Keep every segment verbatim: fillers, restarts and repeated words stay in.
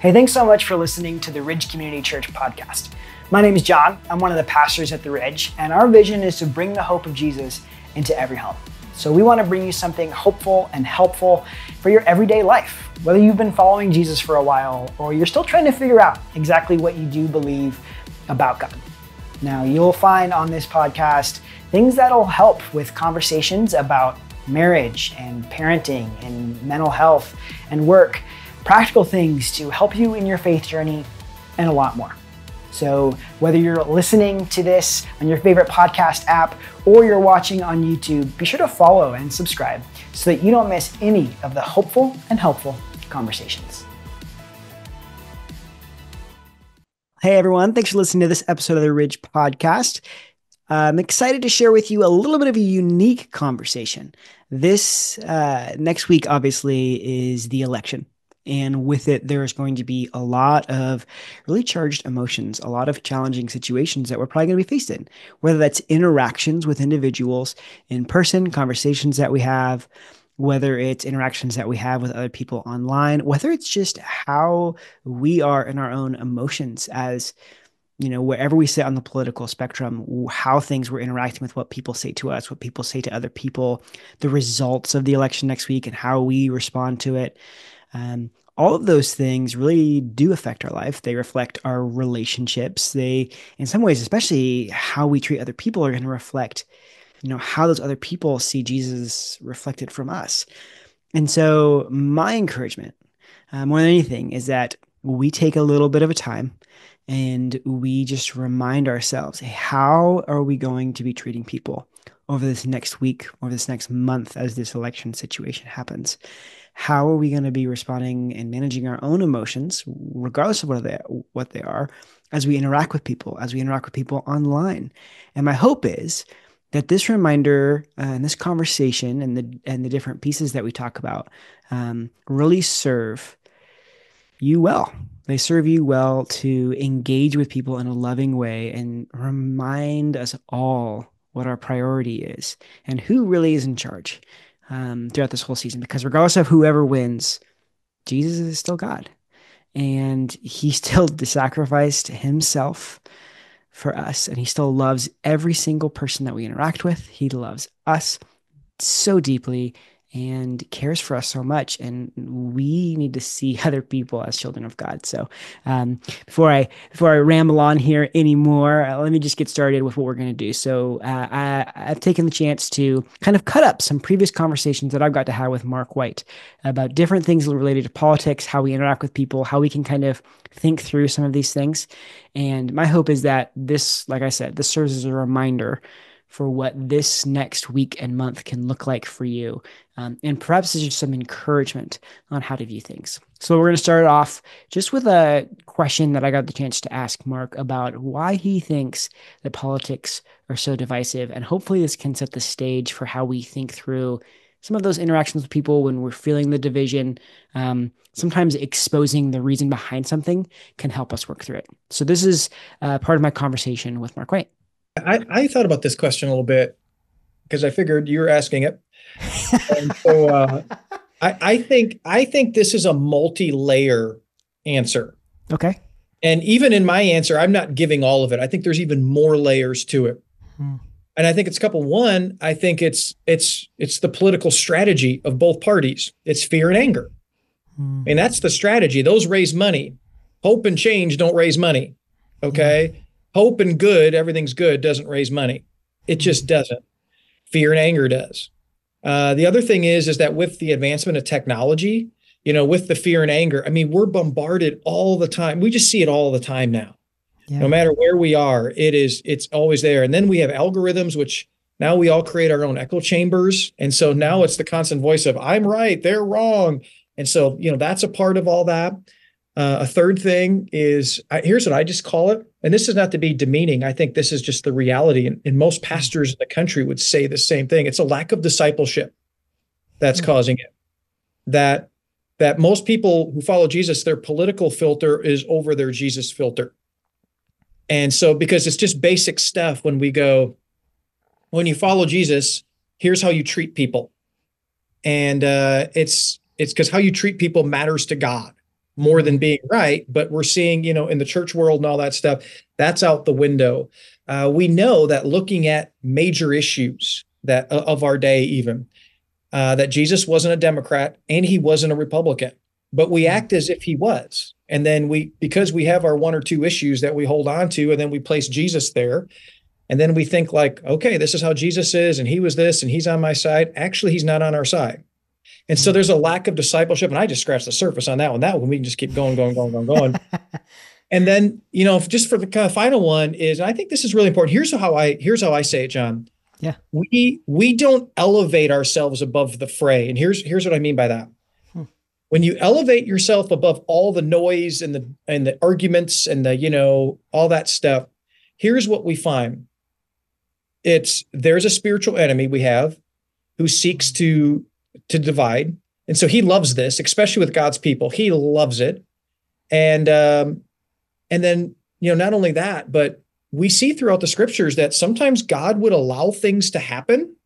Hey, thanks so much for listening to the Ridge Community Church podcast. My name is John. I'm one of the pastors at the Ridge, and our vision is to bring the hope of Jesus into every home. So we want to bring you something hopeful and helpful for your everyday life, whether you've been following Jesus for a while or you're still trying to figure out exactly what you do believe about God. Now, you'll find on this podcast things that'll help with conversations about marriage and parenting and mental health and work, practical things to help you in your faith journey, and a lot more. So whether you're listening to this on your favorite podcast app or you're watching on YouTube, be sure to follow and subscribe so that you don't miss any of the hopeful and helpful conversations. Hey everyone, thanks for listening to this episode of the Ridge Podcast. I'm excited to share with you a little bit of a unique conversation. This uh, next week, obviously, is the election. And with it, there is going to be a lot of really charged emotions, a lot of challenging situations that we're probably going to be faced in, whether that's interactions with individuals in person, conversations that we have, whether it's interactions that we have with other people online, whether it's just how we are in our own emotions as, you know, wherever we sit on the political spectrum, how things we're interacting with, what people say to us, what people say to other people, the results of the election next week and how we respond to it. Um, all of those things really do affect our life. They reflect our relationships. They, in some ways, especially how we treat other people, are going to reflect, you know, how those other people see Jesus reflected from us. And so my encouragement, uh, more than anything, is that we take a little bit of a time and we just remind ourselves, hey, how are we going to be treating people over this next week, over this next month, as this election situation happens? How are we going to be responding and managing our own emotions, regardless of what they, what they are, as we interact with people, as we interact with people online? And my hope is that this reminder uh, and this conversation and the and the different pieces that we talk about um, really serve you well. They serve you well to engage with people in a loving way and remind us all what our priority is and who really is in charge Um, throughout this whole season, because regardless of whoever wins, Jesus is still God, and he still sacrificed himself for us, and he still loves every single person that we interact with. He loves us so deeply and cares for us so much, and we need to see other people as children of God. So um, before I before I ramble on here anymore, uh, let me just get started with what we're going to do. So uh, I, I've taken the chance to kind of cut up some previous conversations that I've got to have with Mark White about different things related to politics, how we interact with people, how we can kind of think through some of these things. And my hope is that this, like I said, this serves as a reminder for what this next week and month can look like for you. Um, and perhaps there's just some encouragement on how to view things. So we're going to start off just with a question that I got the chance to ask Mark about why he thinks that politics are so divisive. And hopefully this can set the stage for how we think through some of those interactions with people when we're feeling the division. Um, sometimes exposing the reason behind something can help us work through it. So this is uh, part of my conversation with Mark White. I, I thought about this question a little bit because I figured you were asking it. And so uh, I, I think I think this is a multi-layer answer. Okay. And even in my answer, I'm not giving all of it. I think there's even more layers to it. Hmm. And I think it's a couple. One, I think it's it's it's the political strategy of both parties. It's fear and anger. Hmm. I mean, that's the strategy. Those raise money. Hope and change don't raise money. Okay. Hmm. Hope and good, everything's good, doesn't raise money. It just doesn't. Fear and anger does. Uh, the other thing is, is that with the advancement of technology, you know, with the fear and anger, I mean, we're bombarded all the time. We just see it all the time now. Yeah. No matter where we are, it is, it's always there. And then we have algorithms, which now we all create our own echo chambers. And so now it's the constant voice of, I'm right, they're wrong. And so, you know, that's a part of all that. Uh, a third thing is, I, here's what I just call it. And this is not to be demeaning. I think this is just the reality. And, and most pastors in the country would say the same thing. It's a lack of discipleship that's mm-hmm. causing it. That that most people who follow Jesus, their political filter is over their Jesus filter. And so because it's just basic stuff when we go, when you follow Jesus, here's how you treat people. And uh, it's it's because how you treat people matters to God. more than being right. But we're seeing, you know, in the church world and all that stuff, that's out the window. Uh, we know that looking at major issues that uh, of our day, even uh, that Jesus wasn't a Democrat and he wasn't a Republican, but we act as if he was. And then we, because we have our one or two issues that we hold on to, and then we place Jesus there. And then we think like, okay, this is how Jesus is, and he was this, and he's on my side. Actually, he's not on our side. And so there's a lack of discipleship. And I just scratched the surface on that one. That one, we can just keep going, going, going, going, going. And then, you know, just for the kind of final one is, and I think this is really important. Here's how I, here's how I say it, John. Yeah. We, we don't elevate ourselves above the fray. And here's, here's what I mean by that. Hmm. When you elevate yourself above all the noise and the, and the arguments and the, you know, all that stuff, here's what we find. It's, there's a spiritual enemy we have who seeks to, to divide. And so he loves this, especially with God's people. He loves it. And, um, and then, you know, not only that, but we see throughout the scriptures that sometimes God would allow things to happen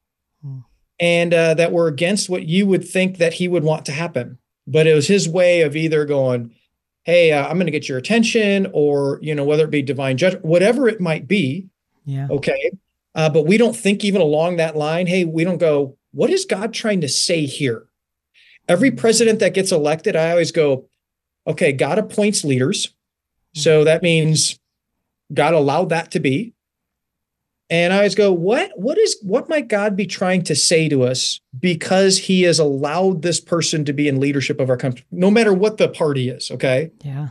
hmm. and, uh, that were against what you would think that he would want to happen, but it was his way of either going, hey, uh, I'm going to get your attention, or, you know, whether it be divine judgment, whatever it might be. Yeah. Okay. Uh, but we don't think even along that line. Hey, we don't go, what is God trying to say here? Every president that gets elected, I always go, okay, God appoints leaders. So that means God allowed that to be. And I always go, what, what is, what might God be trying to say to us because he has allowed this person to be in leadership of our country, no matter what the party is. Okay. Yeah.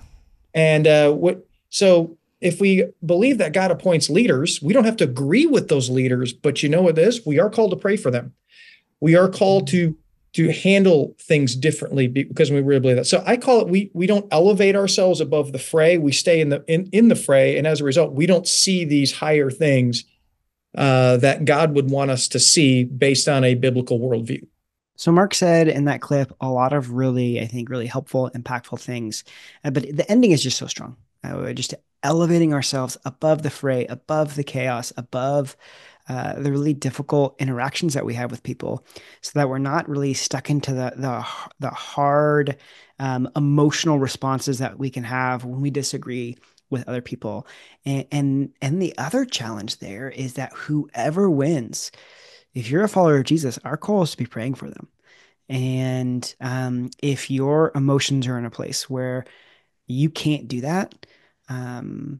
And, uh, what, so if we believe that God appoints leaders, we don't have to agree with those leaders, but you know what it is? We are called to pray for them. We are called to, to handle things differently because we really believe that. So I call it, we, we don't elevate ourselves above the fray. We stay in the, in, in the fray. And as a result, we don't see these higher things uh, that God would want us to see based on a biblical worldview. So Mark said in that clip, a lot of really, I think, really helpful, impactful things, uh, but the ending is just so strong. Uh, just elevating ourselves above the fray, above the chaos, above uh, the really difficult interactions that we have with people, so that we're not really stuck into the the, the hard um, emotional responses that we can have when we disagree with other people. And, and and the other challenge there is that whoever wins, if you're a follower of Jesus, our call is to be praying for them. And um, if your emotions are in a place where you can't do that, um,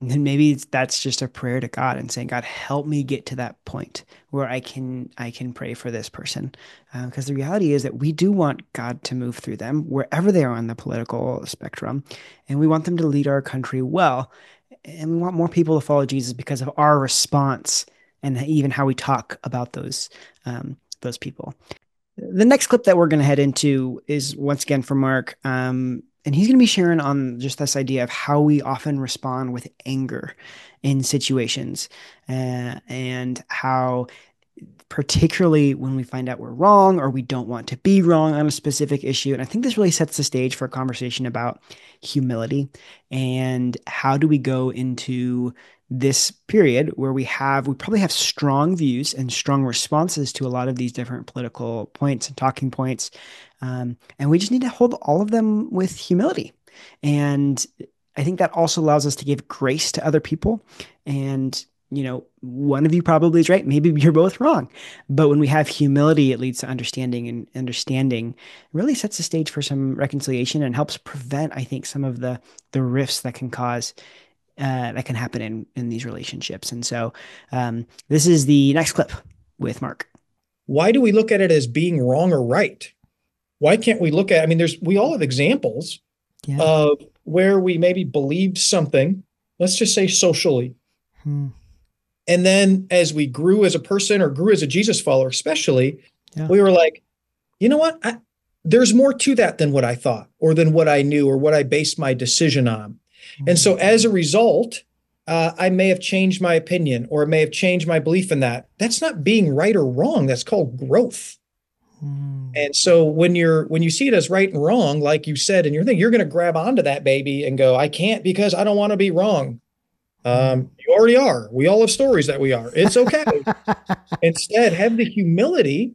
then maybe that's just a prayer to God and saying, God, help me get to that point where I can, I can pray for this person. Um, because the reality is that we do want God to move through them wherever they are on the political spectrum. And we want them to lead our country well. And we want more people to follow Jesus because of our response and even how we talk about those, um, those people. The next clip that we're going to head into is once again from Mark. Um, And he's going to be sharing on just this idea of how we often respond with anger in situations uh, and how particularly when we find out we're wrong or we don't want to be wrong on a specific issue. And I think this really sets the stage for a conversation about humility and how do we go into this period where we have, we probably have strong views and strong responses to a lot of these different political points and talking points. Um, and we just need to hold all of them with humility. And I think that also allows us to give grace to other people. And, you know, one of you probably is right. Maybe you're both wrong. But when we have humility, it leads to understanding, and understanding really sets the stage for some reconciliation and helps prevent, I think, some of the, the rifts that can cause Uh, that can happen in, in these relationships. And so um, this is the next clip with Mark. Why do we look at it as being wrong or right? Why can't we look at, I mean, there's, we all have examples yeah. of where we maybe believed something, let's just say socially. Hmm. And then as we grew as a person or grew as a Jesus follower, especially, yeah. we were like, you know what? I, there's more to that than what I thought or than what I knew or what I based my decision on. And so as a result, uh, I may have changed my opinion or may have changed my belief in that. That's not being right or wrong. That's called growth. Mm. And so when you're, when you see it as right and wrong, like you said, and you're thinking, you're going to grab onto that baby and go, I can't because I don't want to be wrong. Um, you already are. We all have stories that we are. It's okay. Instead, have the humility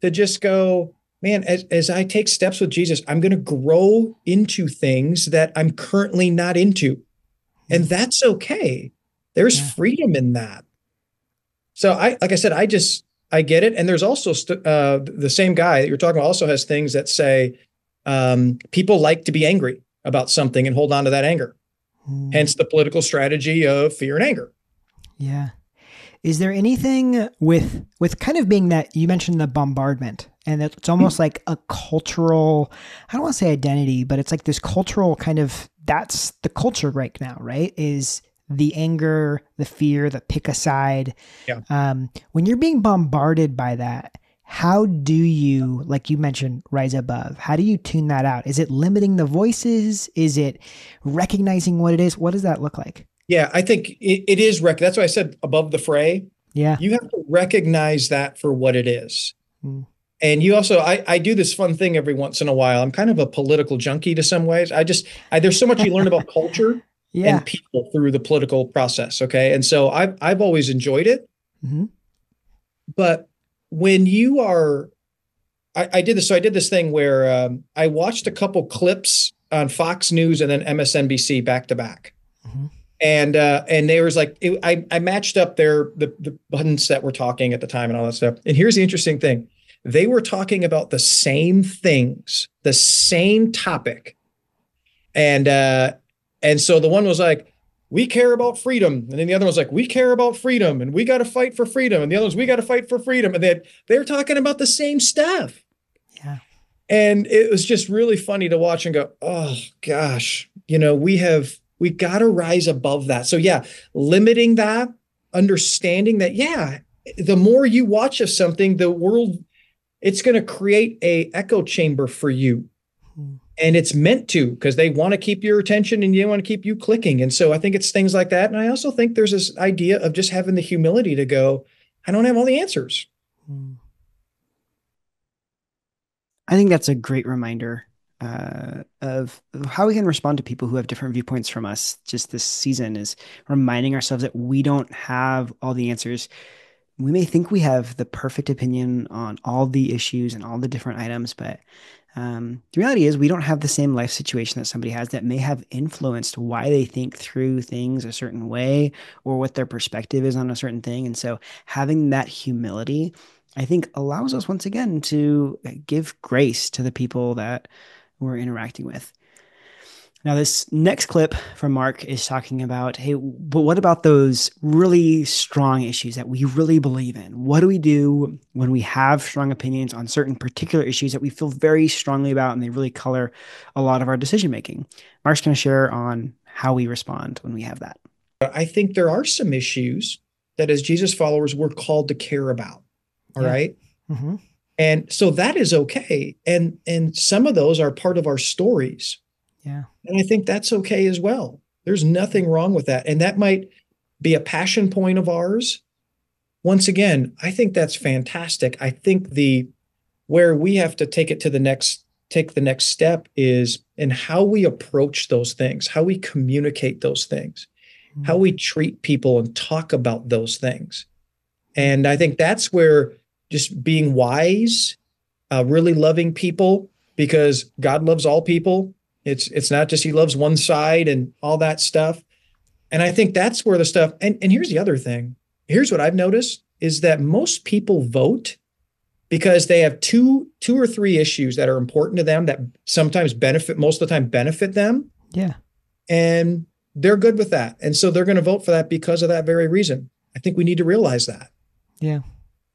to just go, man, as, as I take steps with Jesus, I'm going to grow into things that I'm currently not into. And that's okay. There's yeah. freedom in that. So I, like I said, I just, I get it. And there's also st- uh, the same guy that you're talking about also has things that say um, people like to be angry about something and hold on to that anger. Mm. Hence the political strategy of fear and anger. Yeah. Is there anything with, with kind of being that you mentioned the bombardment, and it's almost like a cultural, I don't want to say identity, but it's like this cultural kind of, that's the culture right now, right? Is the anger, the fear, the pick a side. Yeah. Um, when you're being bombarded by that, how do you, like you mentioned, rise above? How do you tune that out? Is it limiting the voices? Is it recognizing what it is? What does that look like? Yeah, I think it, it is. Rec- that's why I said above the fray. Yeah. You have to recognize that for what it is. Mm. And you also, I, I do this fun thing every once in a while. I'm kind of a political junkie to some ways. I just, I, there's so much you learn about culture yeah. and people through the political process. Okay. And so I've, I've always enjoyed it. Mm-hmm. But when you are, I, I did this. So I did this thing where um, I watched a couple clips on Fox News and then M S N B C back to back. Mm-hmm. And, uh, and they was like, it, I, I matched up their, the, the buttons that were talking at the time and all that stuff. And here's the interesting thing. They were talking about the same things, the same topic. And uh, and so the one was like, we care about freedom. And then the other was like, we care about freedom and we got to fight for freedom. And the other was, we got to fight for freedom. And they had, they were talking about the same stuff. Yeah. And it was just really funny to watch and go, oh, gosh, you know, we have, we got to rise above that. So, yeah, limiting that, understanding that, yeah, the more you watch of something, the world, it's going to create a echo chamber for you. And it's meant to, because they want to keep your attention and they want to keep you clicking. And so I think it's things like that. And I also think there's this idea of just having the humility to go, I don't have all the answers. I think that's a great reminder uh, of how we can respond to people who have different viewpoints from us. Just this season is reminding ourselves that we don't have all the answers. We may think we have the perfect opinion on all the issues and all the different items, but um, the reality is we don't have the same life situation that somebody has that may have influenced why they think through things a certain way or what their perspective is on a certain thing. And so having that humility, I think, allows us once again to give grace to the people that we're interacting with. Now, this next clip from Mark is talking about, hey, but what about those really strong issues that we really believe in? What do we do when we have strong opinions on certain particular issues that we feel very strongly about and they really color a lot of our decision-making? Mark's going to share on how we respond when we have that. I think there are some issues that as Jesus followers, we're called to care about, all yeah. right? Mm-hmm. And so that is okay. And, and some of those are part of our stories. Yeah. And I think that's okay as well. There's nothing wrong with that. And that might be a passion point of ours. Once again, I think that's fantastic. I think the, where we have to take it to the next, take the next step is in how we approach those things, how we communicate those things, mm-hmm. how we treat people and talk about those things. And I think that's where just being wise, uh, really loving people, because God loves all people. It's it's not just he loves one side and all that stuff. And I think that's where the stuff, and, and here's the other thing. Here's what I've noticed is that most people vote because they have two two or three issues that are important to them that sometimes benefit, most of the time benefit them. Yeah. And they're good with that. And so they're going to vote for that because of that very reason. I think we need to realize that. Yeah.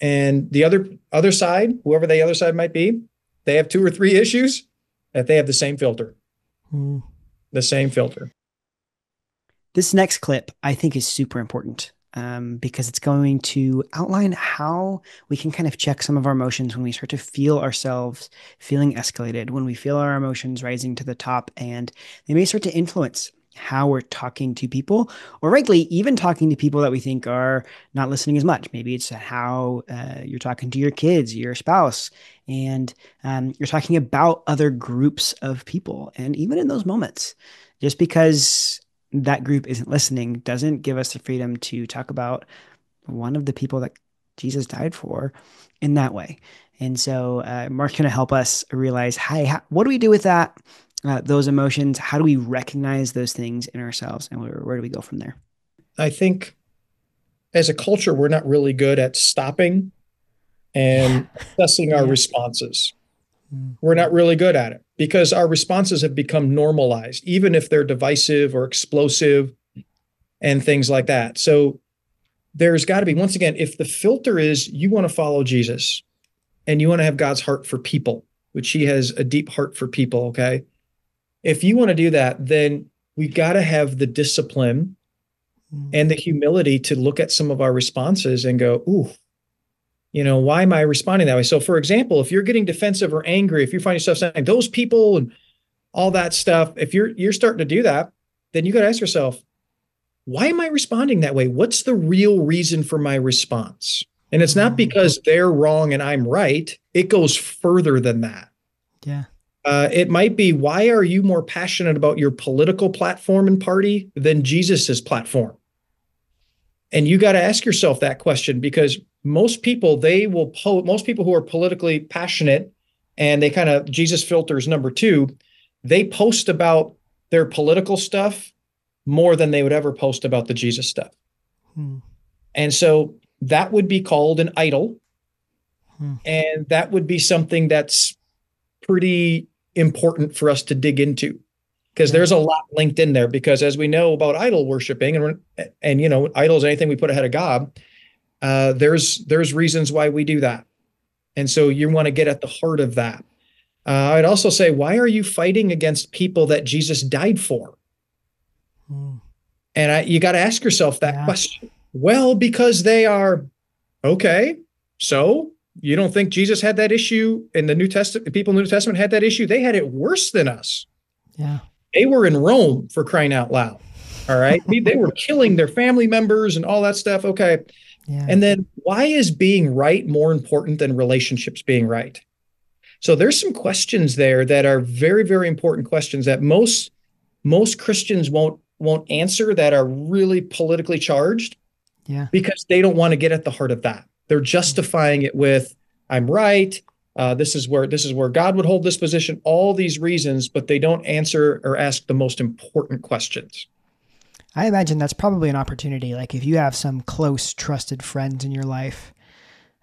And the other other side, whoever the other side might be, they have two or three issues that they have the same filter. Mm. The same filter. This next clip, I think, is super important um, because it's going to outline how we can kind of check some of our emotions when we start to feel ourselves feeling escalated, when we feel our emotions rising to the top, and they may start to influence how we're talking to people, or frankly, even talking to people that we think are not listening as much. Maybe it's how uh, you're talking to your kids, your spouse, and um, you're talking about other groups of people. And even in those moments, just because that group isn't listening doesn't give us the freedom to talk about one of the people that Jesus died for in that way. And so uh, Mark's going to help us realize, hey, how, what do we do with that, uh, those emotions? How do we recognize those things in ourselves? And where, where do we go from there? I think as a culture, we're not really good at stopping and assessing our responses. We're not really good at it because our responses have become normalized, even if they're divisive or explosive and things like that. So there's got to be, once again, if the filter is you want to follow Jesus and you want to have God's heart for people, which he has a deep heart for people, okay? If you want to do that, then we got to have the discipline and the humility to look at some of our responses and go, ooh, you know, why am I responding that way? So for example, if you're getting defensive or angry, if you find yourself saying those people and all that stuff, if you're you're starting to do that, then you got to ask yourself, why am I responding that way? What's the real reason for my response? And it's not because they're wrong and I'm right. It goes further than that. Yeah. Uh, it might be, why are you more passionate about your political platform and party than Jesus's platform? And you got to ask yourself that question, because most people, they will po- most people who are politically passionate and they kind of, Jesus filter is number two, they post about their political stuff more than they would ever post about the Jesus stuff. Hmm. And so that would be called an idol. Hmm. And that would be something that's pretty important for us to dig into, because there's a lot linked in there, because as we know about idol worshiping and, and, you know, idols, anything we put ahead of God, uh, there's, there's reasons why we do that. And so you want to get at the heart of that. Uh, I'd also say, why are you fighting against people that Jesus died for? Hmm. And I, you got to ask yourself that yeah. question. Well, because they are, okay, so you don't think Jesus had that issue in the New Testament? People in the New Testament had that issue. They had it worse than us. Yeah. They were in Rome, for crying out loud. All right. They were killing their family members and all that stuff. Okay. Yeah. And then why is being right more important than relationships being right? So there's some questions there that are very, very important questions that most, most Christians won't, won't answer, that are really politically charged. Yeah. Because they don't want to get at the heart of that. They're justifying it with, I'm right. Uh, this is where this is where God would hold this position, all these reasons, but they don't answer or ask the most important questions. I imagine that's probably an opportunity. Like if you have some close, trusted friends in your life,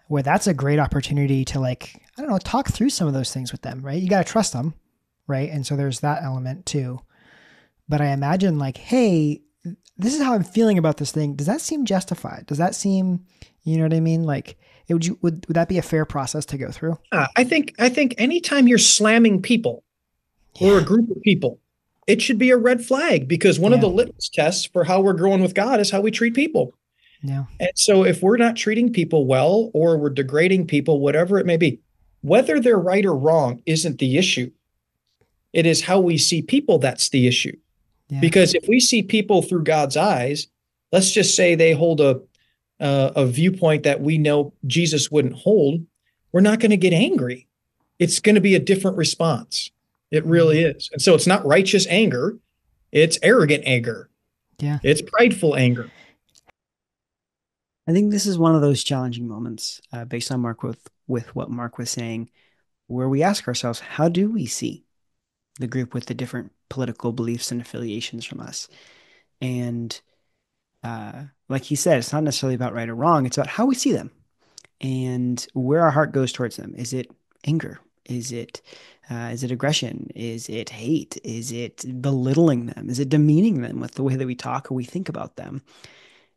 where that's a great opportunity to, like, I don't know, talk through some of those things with them, right? You got to trust them, right? And so there's that element too. But I imagine, like, hey, this is how I'm feeling about this thing. Does that seem justified? Does that seem, you know what I mean? Like, it would, you, would, would that be a fair process to go through? Uh, I think, I think anytime you're slamming people yeah. or a group of people, it should be a red flag, because one yeah. of the litmus tests for how we're growing with God is how we treat people. Yeah. And so if we're not treating people well, or we're degrading people, whatever it may be, whether they're right or wrong isn't the issue. It is how we see people that's the issue. Yeah. Because if we see people through God's eyes, let's just say they hold a uh, a viewpoint that we know Jesus wouldn't hold, we're not going to get angry. It's going to be a different response. It really is. And so it's not righteous anger. It's arrogant anger. Yeah. It's prideful anger. I think this is one of those challenging moments uh, based on Mark with, with what Mark was saying, where we ask ourselves, how do we see the group with the different political beliefs and affiliations from us? And uh, like he said, it's not necessarily about right or wrong. It's about how we see them and where our heart goes towards them. Is it anger? Is it, uh, is it aggression? Is it hate? Is it belittling them? Is it demeaning them with the way that we talk or we think about them?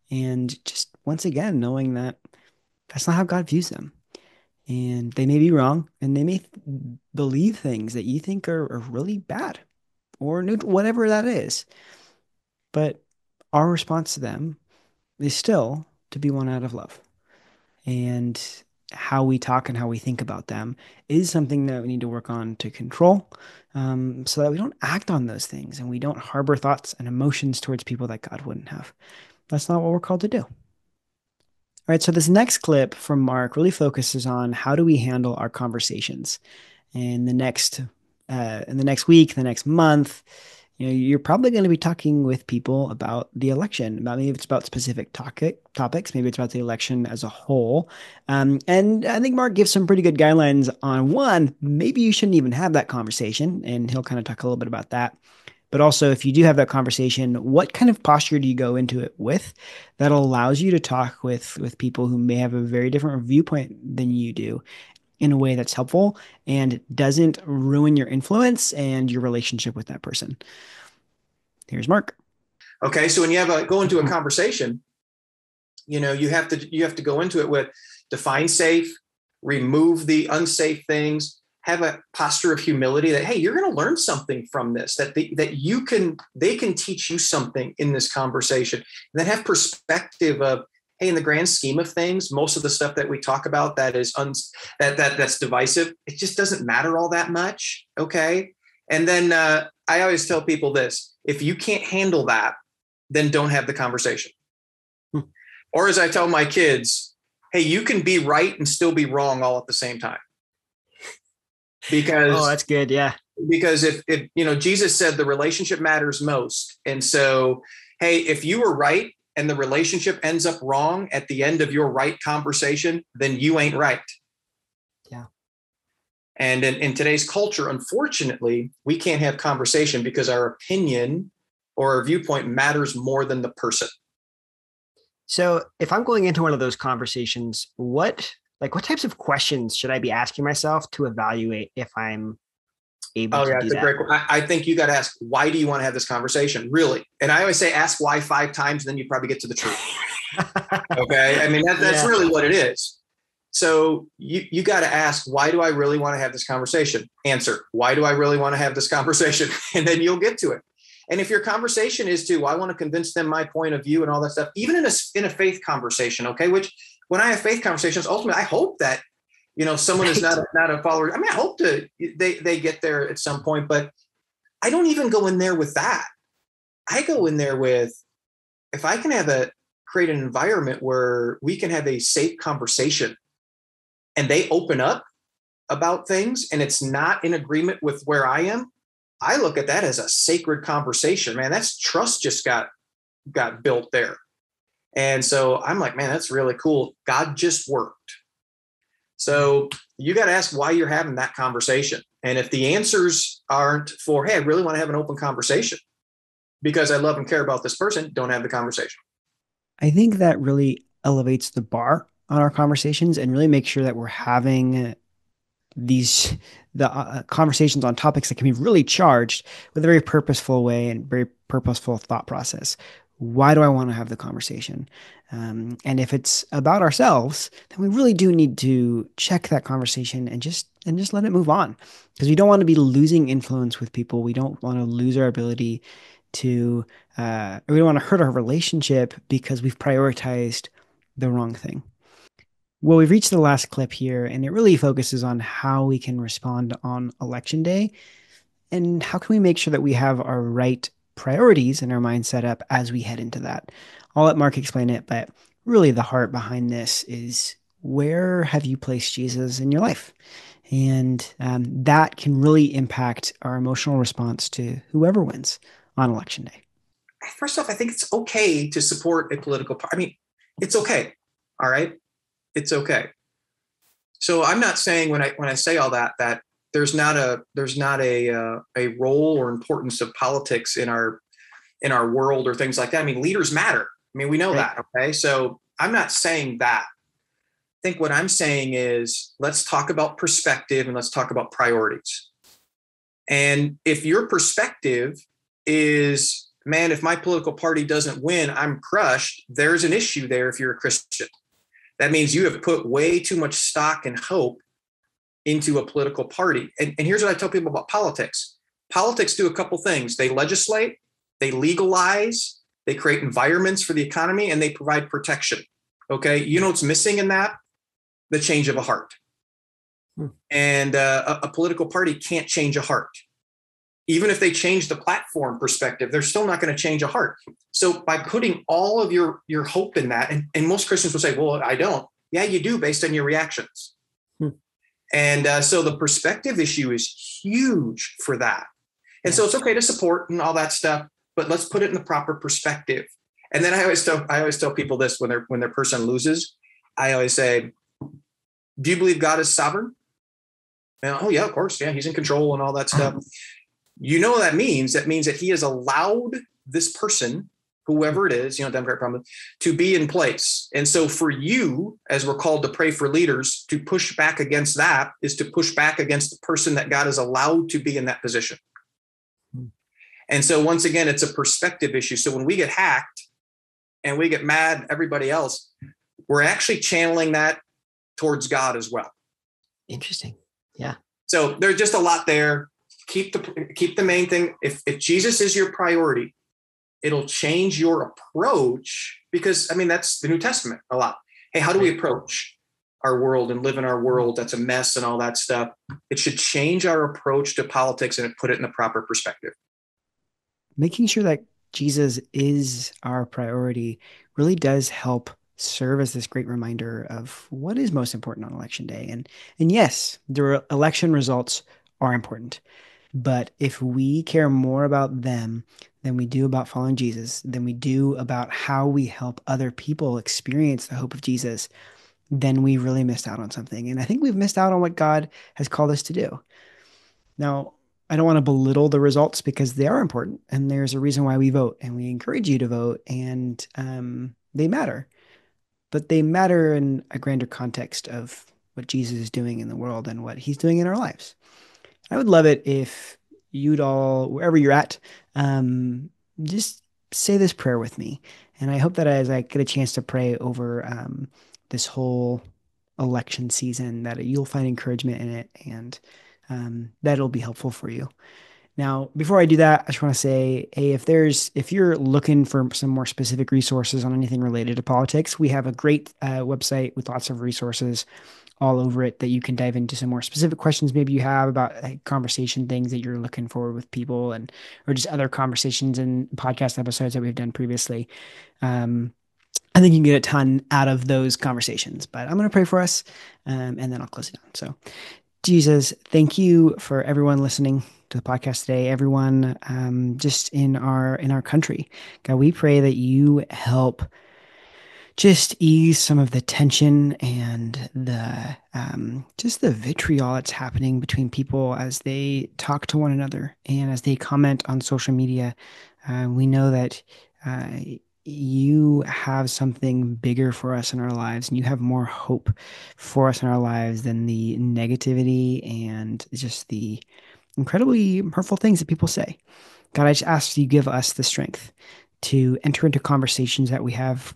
And just once again, knowing that that's not how God views them. And they may be wrong, and they may believe things that you think are, are really bad or neutral, whatever that is. But our response to them is still to be one out of love. And how we talk and how we think about them is something that we need to work on to control, um, so that we don't act on those things and we don't harbor thoughts and emotions towards people that God wouldn't have. That's not what we're called to do. All right, so this next clip from Mark really focuses on how do we handle our conversations in the next, uh, in the next week, the next month, you know, you're probably going to be talking with people about the election. Maybe it's about specific topic topics. Maybe it's about the election as a whole. Um, and I think Mark gives some pretty good guidelines on one, maybe you shouldn't even have that conversation. And he'll kind of talk a little bit about that. But also, if you do have that conversation, what kind of posture do you go into it with that allows you to talk with, with people who may have a very different viewpoint than you do in a way that's helpful and doesn't ruin your influence and your relationship with that person? Here's Mark. Okay. So when you have a, go into a conversation, you know, you have to, you have to go into it with define safe, remove the unsafe things, have a posture of humility that, hey, you're going to learn something from this, that they, that you can, they can teach you something in this conversation, and then have perspective of, hey, in the grand scheme of things, most of the stuff that we talk about that is un, that, that that's divisive, it just doesn't matter all that much. Okay. And then uh, I always tell people this, if you can't handle that, then don't have the conversation. Hmm. Or as I tell my kids, hey, you can be right and still be wrong all at the same time. Because, oh, that's good. Yeah. Because if, if, you know, Jesus said the relationship matters most. And so, hey, if you were right and the relationship ends up wrong at the end of your right conversation, then you ain't right. Yeah. And in, in today's culture, unfortunately, we can't have conversation because our opinion or our viewpoint matters more than the person. So if I'm going into one of those conversations, what Like what types of questions should I be asking myself to evaluate if I'm able oh, to yeah, do that? Great. I think you got to ask, why do you want to have this conversation? Really? And I always say, ask why five times, and then you probably get to the truth. Okay. I mean, that, that's yeah. really what it is. So you, you got to ask, why do I really want to have this conversation? Answer, why do I really want to have this conversation? And then you'll get to it. And if your conversation is to, well, I want to convince them my point of view and all that stuff, even in a, in a faith conversation, okay, which when I have faith conversations, ultimately, I hope that, you know, someone right. is not a, not a follower. I mean, I hope to, they, they get there at some point, but I don't even go in there with that. I go in there with, if I can have a, create an environment where we can have a safe conversation and they open up about things and it's not in agreement with where I am, I look at that as a sacred conversation, man. That's trust just got, got built there. And so I'm like, man, that's really cool. God just worked. So you got to ask why you're having that conversation. And if the answers aren't for, hey, I really want to have an open conversation because I love and care about this person, don't have the conversation. I think that really elevates the bar on our conversations and really makes sure that we're having these the uh, conversations on topics that can be really charged with a very purposeful way and very purposeful thought process. Why do I want to have the conversation? Um, and if it's about ourselves, then we really do need to check that conversation and just and just let it move on, because we don't want to be losing influence with people. We don't want to lose our ability to, uh, we don't want to hurt our relationship because we've prioritized the wrong thing. Well, we've reached the last clip here, and it really focuses on how we can respond on election day and how can we make sure that we have our right priorities in our mind set up as we head into that. I'll let Mark explain it, but really the heart behind this is, where have you placed Jesus in your life? And um, that can really impact our emotional response to whoever wins on election day. First off, I think it's okay to support a political party. I mean, it's okay. All right. It's okay. So I'm not saying when I, when I say all that, that There's not a there's not a uh, a role or importance of politics in our in our world or things like that. I mean, leaders matter. I mean, we know right. that. Okay, so I'm not saying that. I think what I'm saying is, let's talk about perspective and let's talk about priorities. And if your perspective is, man, if my political party doesn't win, I'm crushed, there's an issue there. If you're a Christian, that means you have put way too much stock and hope into a political party. And, and here's what I tell people about politics. Politics do a couple things. They legislate, they legalize, they create environments for the economy, and they provide protection. Okay. You know what's missing in that? The change of a heart. Hmm. And uh, a, a political party can't change a heart. Even if they change the platform perspective, they're still not going to change a heart. So by putting all of your, your hope in that, and, and most Christians will say, well, I don't. Yeah, you do, based on your reactions. Hmm. And uh, so the perspective issue is huge for that. And so it's okay to support and all that stuff, but let's put it in the proper perspective. And then I always tell, I always tell people this when their, when their person loses, I always say, do you believe God is sovereign? And, oh yeah, of course. Yeah. He's in control and all that stuff. You know what that means? That means that he has allowed this person, whoever it is, you know, Democrat problem, to be in place. And so for you, as we're called to pray for leaders, to push back against that is to push back against the person that God has allowed to be in that position. And so once again, it's a perspective issue. So when we get hacked and we get mad at everybody else, we're actually channeling that towards God as well. Interesting. Yeah. So there's just a lot there. Keep the, keep the main thing. If, if Jesus is your priority, it'll change your approach, because I mean, that's the New Testament a lot. Hey, how do we approach our world and live in our world that's a mess and all that stuff? It should change our approach to politics and put it in the proper perspective. Making sure that Jesus is our priority really does help serve as this great reminder of what is most important on election day. And, and yes, the re- election results are important, but if we care more about them than we do about following Jesus, than we do about how we help other people experience the hope of Jesus, then we really missed out on something. And I think we've missed out on what God has called us to do. Now, I don't want to belittle the results because they are important and there's a reason why we vote and we encourage you to vote, and um, they matter, but they matter in a grander context of what Jesus is doing in the world and what he's doing in our lives. I would love it if you'd all, wherever you're at, um, just say this prayer with me. And I hope that as I get a chance to pray over um, this whole election season, that you'll find encouragement in it and Um, that'll be helpful for you. Now, before I do that, I just want to say, hey, if there's, if you're looking for some more specific resources on anything related to politics, we have a great uh, website with lots of resources all over it that you can dive into some more specific questions maybe you have about like, conversation things that you're looking forward with people, and, or just other conversations and podcast episodes that we've done previously. Um, I think you can get a ton out of those conversations, but I'm going to pray for us um, and then I'll close it down. So Jesus, thank you for everyone listening to the podcast today, everyone um, just in our in our country. God, we pray that you help just ease some of the tension and the um, just the vitriol that's happening between people as they talk to one another and as they comment on social media. Uh, we know that uh, you have something bigger for us in our lives, and you have more hope for us in our lives than the negativity and just the incredibly hurtful things that people say. God, I just ask you give us the strength to enter into conversations that we have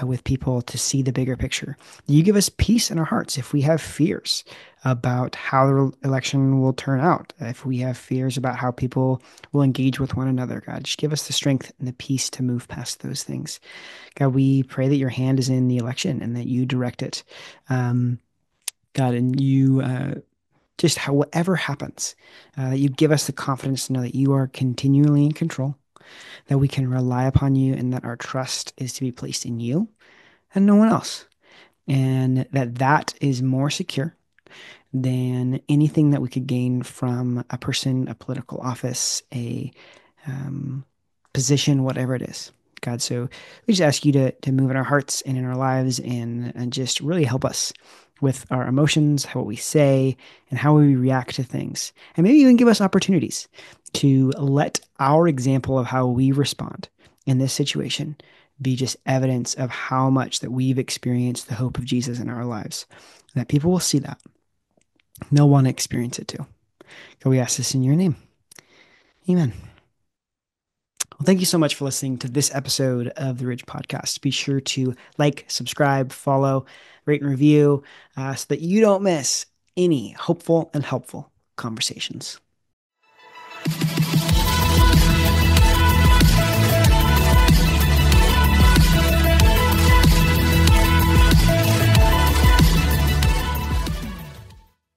uh, with people to see the bigger picture. You give us peace in our hearts if we have fears about how the election will turn out, if we have fears about how people will engage with one another. God, just give us the strength and the peace to move past those things. God, we pray that your hand is in the election and that you direct it. Um, God, and you uh, just how, whatever happens, uh, that you give us the confidence to know that you are continually in control, that we can rely upon you, and that our trust is to be placed in you and no one else, and that that is more secure than anything that we could gain from a person, a political office, a um, position, whatever it is. God, so we just ask you to to move in our hearts and in our lives, and, and just really help us with our emotions, how we say, and how we react to things. And maybe even give us opportunities to let our example of how we respond in this situation be just evidence of how much that we've experienced the hope of Jesus in our lives, and that people will see that. They'll want to experience it too. God, we ask this in your name. Amen. Well, thank you so much for listening to this episode of the Ridge Podcast. Be sure to like, subscribe, follow, rate, and review uh, so that you don't miss any hopeful and helpful conversations.